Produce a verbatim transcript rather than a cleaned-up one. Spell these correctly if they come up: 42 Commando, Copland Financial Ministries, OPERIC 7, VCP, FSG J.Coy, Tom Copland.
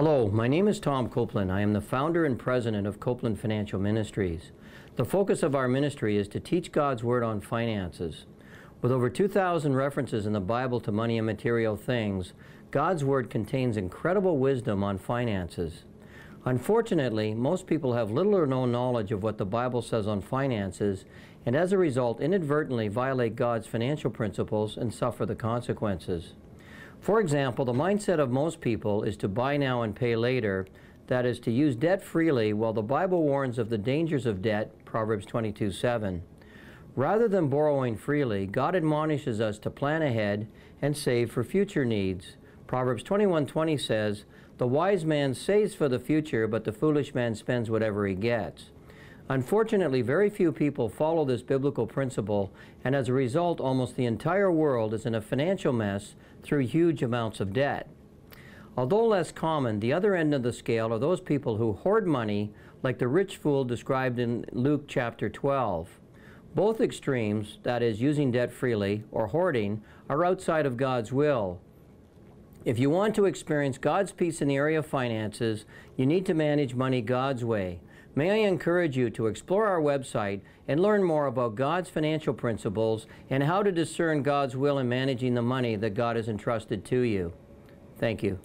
Hello, my name is Tom Copland. I am the founder and president of Copland Financial Ministries. The focus of our ministry is to teach God's Word on finances. With over two thousand references in the Bible to money and material things, God's Word contains incredible wisdom on finances. Unfortunately, most people have little or no knowledge of what the Bible says on finances, and as a result, inadvertently violate God's financial principles and suffer the consequences. For example, the mindset of most people is to buy now and pay later, that is, to use debt freely, while the Bible warns of the dangers of debt, Proverbs twenty-two seven. Rather than borrowing freely, God admonishes us to plan ahead and save for future needs. Proverbs twenty-one twenty says, "The wise man saves for the future, but the foolish man spends whatever he gets." Unfortunately, very few people follow this biblical principle, and as a result, almost the entire world is in a financial mess through huge amounts of debt. Although less common, the other end of the scale are those people who hoard money, like the rich fool described in Luke chapter twelve. Both extremes, that is, using debt freely or hoarding, are outside of God's will. If you want to experience God's peace in the area of finances, you need to manage money God's way. May I encourage you to explore our website and learn more about God's financial principles and how to discern God's will in managing the money that God has entrusted to you. Thank you.